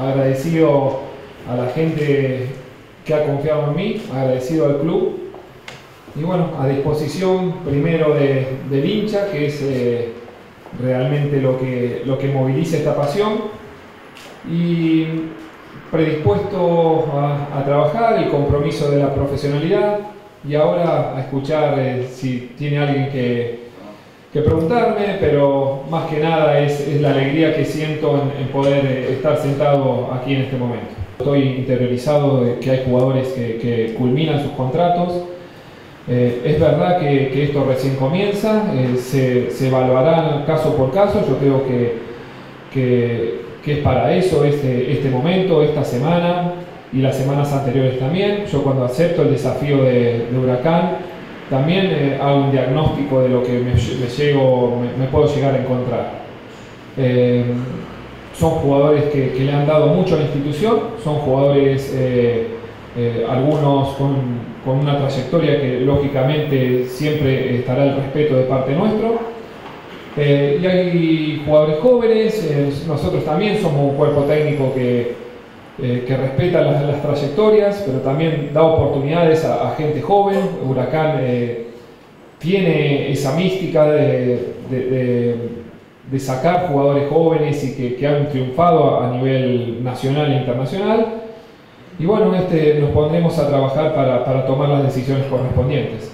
agradecido a la gente que ha confiado en mí, agradecido al club y bueno, a disposición primero del hincha, que es realmente lo que moviliza esta pasión, y predispuesto a trabajar, el compromiso de la profesionalidad, y ahora a escuchar si tiene alguien que preguntarme, pero más que nada es la alegría que siento en poder estar sentado aquí en este momento. Estoy interiorizado de que hay jugadores que culminan sus contratos. Es verdad que esto recién comienza, se evaluará caso por caso. Yo creo que es para eso este momento, esta semana y las semanas anteriores también. Yo cuando acepto el desafío de Huracán, también hago un diagnóstico de lo que me puedo llegar a encontrar. Son jugadores que le han dado mucho a la institución, son jugadores, algunos con una trayectoria que lógicamente siempre estará el respeto de parte nuestro. Y hay jugadores jóvenes, nosotros también somos un cuerpo técnico que respeta las trayectorias, pero también da oportunidades a gente joven. Huracán tiene esa mística de sacar jugadores jóvenes y que han triunfado a nivel nacional e internacional. Y bueno, nos pondremos a trabajar para tomar las decisiones correspondientes.